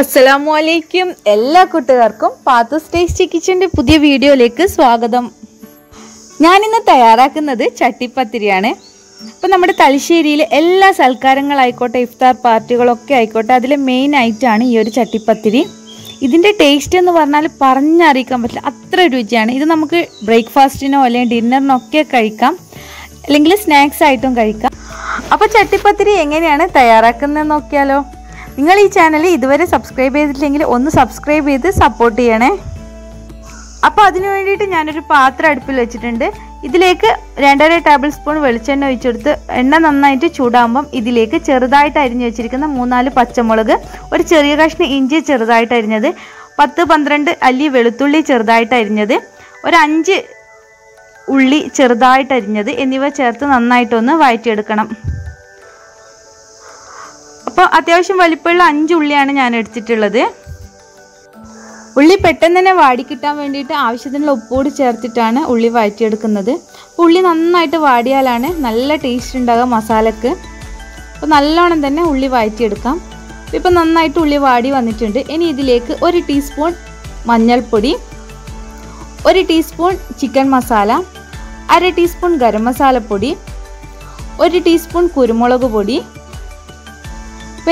Assalamualaikum, എല്ലാ കൂട്ടുകാർക്കും പാത്തുസ് tasty കിച്ചന്റെ പുതിയ വീഡിയോയിലേക്ക് സ്വാഗതം. ഞാൻ ഇന്ന് തയ്യാറാക്കുന്നത് ചട്ടിപ്പത്തിരിയാണ്. അപ്പോൾ നമ്മുടെ തലശ്ശേരിയിലെ എല്ലാ സൽക്കാരങ്ങളായിക്കോട്ടെ ഇഫ്താർ പാർട്ടികളൊക്കെ ആയിക്കോട്ടെ അതിലെ മെയിൻ ഐറ്റാണ് ഈ ഒരു ചട്ടിപ്പത്തിരി. ഇതിന്റെ ടേസ്റ്റ് എന്ന് പറഞ്ഞാൽ പറഞ്ഞറിയിക്കാൻ പറ്റില്ല, അത്ര രുചിയാണ്. ഇത് നമുക്ക് ബ്രേക്ക്ഫാസ്റ്റിനോ അല്ലെങ്കിൽ ഡിന്നറിനോ ഒക്കെ കഴിക്കാം, അല്ലെങ്കിൽ സ്നാക്സ് ആയിട്ടും കഴിക്കാം. അപ്പോൾ ചട്ടിപ്പത്തിരി എങ്ങനെയാണ് തയ്യാറാക്കുന്നത് നോക്കിയാലോ. നിങ്ങൾ ഈ ചാനൽ ഇതുവരെ സബ്സ്ക്രൈബ് ചെയ്തിട്ടില്ലെങ്കിൽ ഒന്ന് സബ്സ്ക്രൈബ് ചെയ്ത് സപ്പോർട്ട് ചെയ്യണേ. അപ്പോൾ അതിനു വേണ്ടിയിട്ട് ഞാനൊരു പാത്രം അടുപ്പിൽ വെച്ചിട്ടുണ്ട്. ഇതിലേക്ക് 2.5 ടേബിൾ സ്പൂൺ വെളിച്ചെണ്ണ ഒഴിച്ചെടുത്ത് എണ്ണ നന്നായിട്ട് ചൂടാകുമ്പം ഇതിലേക്ക് ചെറുതായിട്ട് അരിഞ്ഞു വെച്ചിരിക്കുന്ന 3-4 പച്ചമുളക്, ഒരു ചെറിയ കഷ്ണം ഇഞ്ചി ചെറുതായിട്ട് അരിഞ്ഞത്, 10-12 അല്ലി വെളുത്തുള്ളി ചെറുതായിട്ട് അരിഞ്ഞത്, ഒരു 5 ഉള്ളി ചെറുതായിട്ട് അരിഞ്ഞത് എന്നിവ ചേർത്ത് നന്നായിട്ടൊന്ന് വഴറ്റിയെടുക്കണം. അപ്പോൾ അത്യാവശ്യം വലിപ്പമുള്ള 5 ഉള്ളിയാണ് ഞാൻ എടുത്തിട്ടുള്ളത്. ഉള്ളി പെട്ടെന്ന് തന്നെ വാടിക്കിട്ടാൻ വേണ്ടിയിട്ട് ആവശ്യത്തിനുള്ള ഉപ്പൂടി ചേർത്തിട്ടാണ് ഉള്ളി വഴറ്റിയെടുക്കുന്നത്. ഉള്ളി നന്നായിട്ട് വാടിയാലാണ് നല്ല ടേസ്റ്റ് ഉണ്ടാകുക മസാലക്ക്. അപ്പോൾ നല്ലോണം തന്നെ ഉള്ളി വഴറ്റിയെടുക്കാം. ഇപ്പോൾ നന്നായിട്ട് ഉള്ളി വാടി വന്നിട്ടുണ്ട്. ഇനി ഇതിലേക്ക് 1 ടീസ്പൂൺ മഞ്ഞൾപ്പൊടി, 1 ടീസ്പൂൺ ചിക്കൻ മസാല, 1/2 ടീസ്പൂൺ ഗരം മസാലപ്പൊടി, 1 ടീസ്പൂൺ കുരുമുളക് പൊടി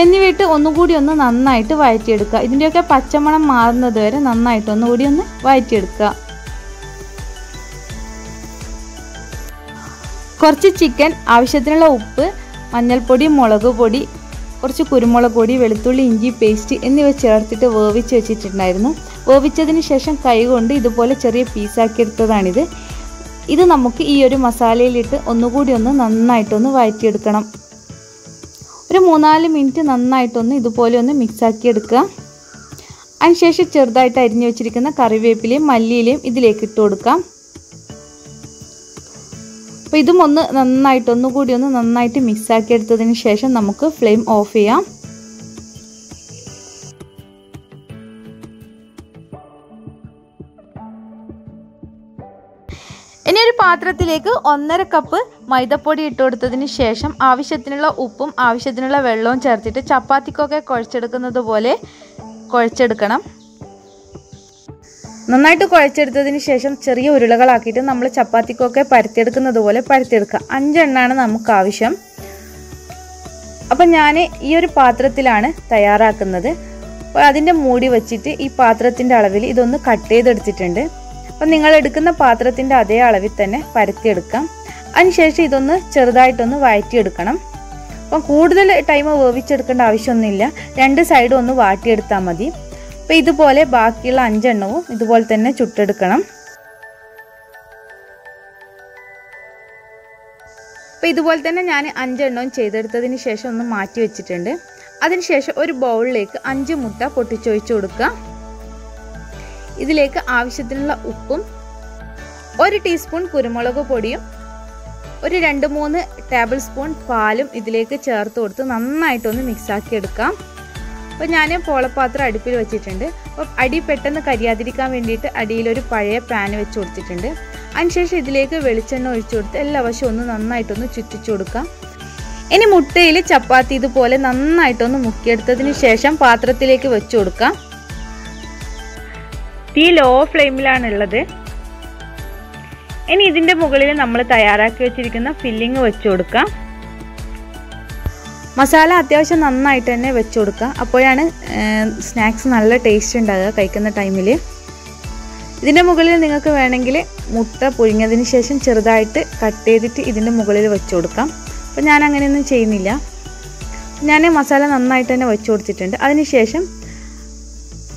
എന്നിവയിട്ട് ഒന്നുകൂടി ഒന്ന് നന്നായിട്ട് വഴറ്റിയെടുക്കുക. ഇതിൻ്റെയൊക്കെ പച്ചമണം മാറുന്നത് വരെ നന്നായിട്ട് ഒന്നുകൂടി ഒന്ന് വഴറ്റിയെടുക്കുക. കുറച്ച് ചിക്കൻ, ആവശ്യത്തിനുള്ള ഉപ്പ്, മഞ്ഞൾപ്പൊടി, മുളക് പൊടി, കുറച്ച് കുരുമുളക് പൊടി, വെളുത്തുള്ളി, ഇഞ്ചി പേസ്റ്റ് എന്നിവ ചേർത്തിട്ട് വേവിച്ച് വെച്ചിട്ടുണ്ടായിരുന്നു. വേവിച്ചതിന് ശേഷം കൈകൊണ്ട് ഇതുപോലെ ചെറിയ പീസാക്കി എടുത്തതാണിത്. ഇത് നമുക്ക് ഈ ഒരു മസാലയിലിട്ട് ഒന്നുകൂടി ഒന്ന് നന്നായിട്ടൊന്ന് വഴറ്റിയെടുക്കണം. ഒരു 3-4 മിനിറ്റ് നന്നായിട്ടൊന്ന് ഇതുപോലെ ഒന്ന് മിക്സാക്കി എടുക്കുക. അതിനുശേഷം ചെറുതായിട്ട് അരിഞ്ഞു വെച്ചിരിക്കുന്ന കറിവേപ്പിലയും മല്ലിയിലയും ഇതിലേക്ക് ഇട്ട് കൊടുക്കാം. അപ്പോൾ ഇതും ഒന്ന് നന്നായിട്ടൊന്നുകൂടി ഒന്ന് നന്നായിട്ട് മിക്സാക്കി എടുത്തതിന് ശേഷം നമുക്ക് ഫ്ലെയിം ഓഫ് ചെയ്യാം. ഇനി ഒരു പാത്രത്തിലേക്ക് 1.5 കപ്പ് മൈദപ്പൊടി ഇട്ട് കൊടുത്തതിന് ശേഷം ആവശ്യത്തിനുള്ള ഉപ്പും ആവശ്യത്തിനുള്ള വെള്ളവും ചേർത്തിട്ട് ചപ്പാത്തിക്കൊക്കെ കുഴച്ചെടുക്കുന്നത് പോലെ കുഴച്ചെടുക്കണം. നന്നായിട്ട് കുഴച്ചെടുത്തതിന് ശേഷം ചെറിയ ഉരുളകളാക്കിയിട്ട് നമ്മൾ ചപ്പാത്തിക്കൊക്കെ പരത്തിയെടുക്കുന്നത് പോലെ പരത്തിയെടുക്കുക. 5 എണ്ണമാണ് നമുക്ക് ആവശ്യം. അപ്പം ഞാൻ ഈ ഒരു പാത്രത്തിലാണ് തയ്യാറാക്കുന്നത്. അപ്പോൾ അതിൻ്റെ മൂടി വച്ചിട്ട് ഈ പാത്രത്തിൻ്റെ അളവിൽ ഇതൊന്ന് കട്ട് ചെയ്തെടുത്തിട്ടുണ്ട്. അപ്പം നിങ്ങൾ എടുക്കുന്ന പാത്രത്തിൻ്റെ അതേ അളവിൽ തന്നെ പരത്തിയെടുക്കാം. അതിനുശേഷം ഇതൊന്ന് ചെറുതായിട്ടൊന്ന് വഴറ്റിയെടുക്കണം. അപ്പം കൂടുതൽ ടൈം വേവിച്ചെടുക്കേണ്ട ആവശ്യമൊന്നുമില്ല, 2 സൈഡും ഒന്ന് വാട്ടിയെടുത്താൽ മതി. അപ്പം ഇതുപോലെ ബാക്കിയുള്ള 5 എണ്ണവും ഇതുപോലെ തന്നെ ചുട്ടെടുക്കണം. അപ്പം ഇതുപോലെ തന്നെ ഞാൻ 5 എണ്ണവും ചെയ്തെടുത്തതിന് ശേഷം ഒന്ന് മാറ്റി വെച്ചിട്ടുണ്ട്. അതിനുശേഷം ഒരു ബൗളിലേക്ക് 5 മുട്ട പൊട്ടിച്ചൊഴിച്ച് കൊടുക്കുക. ഇതിലേക്ക് ആവശ്യത്തിനുള്ള ഉപ്പും 1 ടീസ്പൂൺ കുരുമുളക് പൊടിയും 2-3 ടേബിൾ സ്പൂൺ പാലും ഇതിലേക്ക് ചേർത്ത് കൊടുത്ത് നന്നായിട്ടൊന്ന് മിക്സാക്കി എടുക്കാം. അപ്പോൾ ഞാൻ പോളപ്പാത്രം അടുപ്പിൽ വെച്ചിട്ടുണ്ട്. അപ്പോൾ അടി പെട്ടെന്ന് കരിയാതിരിക്കാൻ വേണ്ടിയിട്ട് അടിയിലൊരു പഴയ പാൻ വെച്ച് കൊടുത്തിട്ടുണ്ട്. അതിനുശേഷം ഇതിലേക്ക് വെളിച്ചെണ്ണ ഒഴിച്ചു കൊടുത്ത് എല്ലാ വശവും ഒന്ന് നന്നായിട്ടൊന്ന് ചുറ്റിച്ചു കൊടുക്കാം. ഇനി മുട്ടയിൽ ചപ്പാത്തി ഇതുപോലെ നന്നായിട്ടൊന്ന് മുക്കിയെടുത്തതിന് ശേഷം പാത്രത്തിലേക്ക് വെച്ചു കൊടുക്കാം. തീ ലോ ഫ്ലെയിമിലാണുള്ളത്. ഇനി ഇതിൻ്റെ മുകളിൽ നമ്മൾ തയ്യാറാക്കി വെച്ചിരിക്കുന്ന ഫില്ലിങ് വെച്ചു കൊടുക്കാം. മസാല അത്യാവശ്യം നന്നായിട്ട് തന്നെ വെച്ചു കൊടുക്കുക. അപ്പോഴാണ് സ്നാക്സ് നല്ല ടേസ്റ്റ് ഉണ്ടാകുക കഴിക്കുന്ന ടൈമിൽ. ഇതിൻ്റെ മുകളിൽ നിങ്ങൾക്ക് വേണമെങ്കിൽ മുട്ട പുഴുങ്ങിയതിന് ശേഷം ചെറുതായിട്ട് കട്ട് ചെയ്തിട്ട് ഇതിൻ്റെ മുകളിൽ വെച്ചു കൊടുക്കാം. അപ്പോൾ ഞാൻ അങ്ങനെയൊന്നും ചെയ്യുന്നില്ല. ഞാൻ മസാല നന്നായിട്ട് തന്നെ വെച്ചു കൊടുത്തിട്ടുണ്ട്. അതിനുശേഷം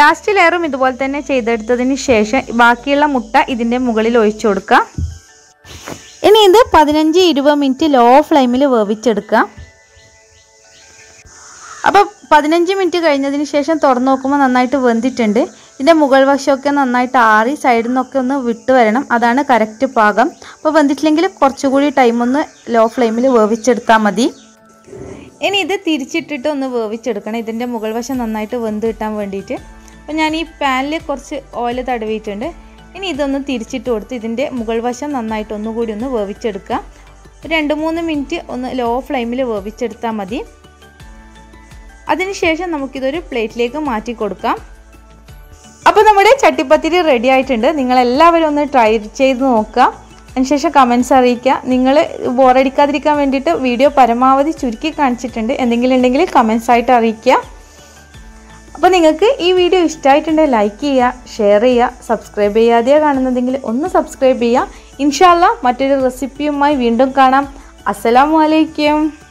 Last layer iduപോലെ തന്നെ ചെയ്തെടുത്തതിന് ശേഷം ബാക്കിയുള്ള മുട്ട ഇതിന്റെ മുകളിൽ ഒഴിച്ചു കൊടുക്കുക. ഇനി ഇത് 15-20 മിനിറ്റ് ലോ ഫ്ലെയിമിൽ വേവിച്ചെടുക്കുക. അപ്പോൾ 15 മിനിറ്റ് കഴിഞ്ഞതിന് ശേഷം തുറന്നു നോക്കുമ്പോൾ നന്നായിട്ട് വെന്തിട്ടുണ്ട്. ഇതിന്റെ മുകൾ വശമൊക്കെ നന്നായിട്ട് ആറി സൈഡിൽ നിന്നൊക്കെ ഒന്ന് വിട്ടു വരണം. അതാണ് കറക്റ്റ് പാകം. അപ്പോൾ വെന്തിട്ടില്ലെങ്കിൽ കുറച്ചുകൂടി ടൈം ഒന്ന് ലോ ഫ്ലെയിമിൽ വേവിച്ചെടുത്താൽ മതി. ഇനി ഇത് തിരിച്ചിട്ടിട്ട് ഒന്ന് വേവിച്ചെടുക്കണം. ഇതിന്റെ മുകൾ വശം നന്നായിട്ട് വെന്ത് കിട്ടാൻ വേണ്ടിയിട്ട്. അപ്പോൾ ഞാൻ ഈ പാനിൽ കുറച്ച് ഓയിൽ തടവിയിട്ടുണ്ട്. ഇനി ഇതൊന്ന് തിരിച്ചിട്ട് കൊടുത്ത് ഇതിന്റെ മുകൾ വശം നന്നായിട്ട് ഒന്നുകൂടി ഒന്ന് വേവിച്ചെടുക്കുക. 2-3 മിനിറ്റ് ഒന്ന് ലോ ഫ്ലെയിമിൽ വേവിച്ചെടുത്താൽ മതി. അതിനുശേഷം നമുക്ക് ഇതൊരു പ്ലേറ്റിലേക്ക് മാറ്റി കൊടുക്കാം. അപ്പോൾ നമ്മുടെ ചട്ടിപ്പത്തിരി റെഡി ആയിട്ടുണ്ട്. നിങ്ങൾ എല്ലാവരും ഒന്ന് ട്രൈ ചെയ്ത് നോക്കുക. അതിനുശേഷം കമൻസ് അറിയിക്കുക. നിങ്ങൾ ബോറടിക്കാതിരിക്കാൻ വേണ്ടിയിട്ട് വീഡിയോ പരമാവധി ചുരുക്കി കാണിച്ചിട്ടുണ്ട്. എന്തെങ്കിലും ഉണ്ടെങ്കിൽ കമൻസ് ആയിട്ട് അറിയിക്കുക. അപ്പോൾ നിങ്ങൾക്ക് ഈ വീഡിയോ ഇഷ്ടമായിട്ടുണ്ടെങ്കിൽ ലൈക്ക് ചെയ്യുക, ഷെയർ ചെയ്യുക. സബ്സ്ക്രൈബ് ചെയ്യാതെ കാണുന്നതെങ്കിൽ ഒന്ന് സബ്സ്ക്രൈബ് ചെയ്യുക. ഇൻഷാ അല്ലാ മറ്റൊരു റെസിപ്പിയുമായി വീണ്ടും കാണാം. അസ്സലാമു അലൈക്കും.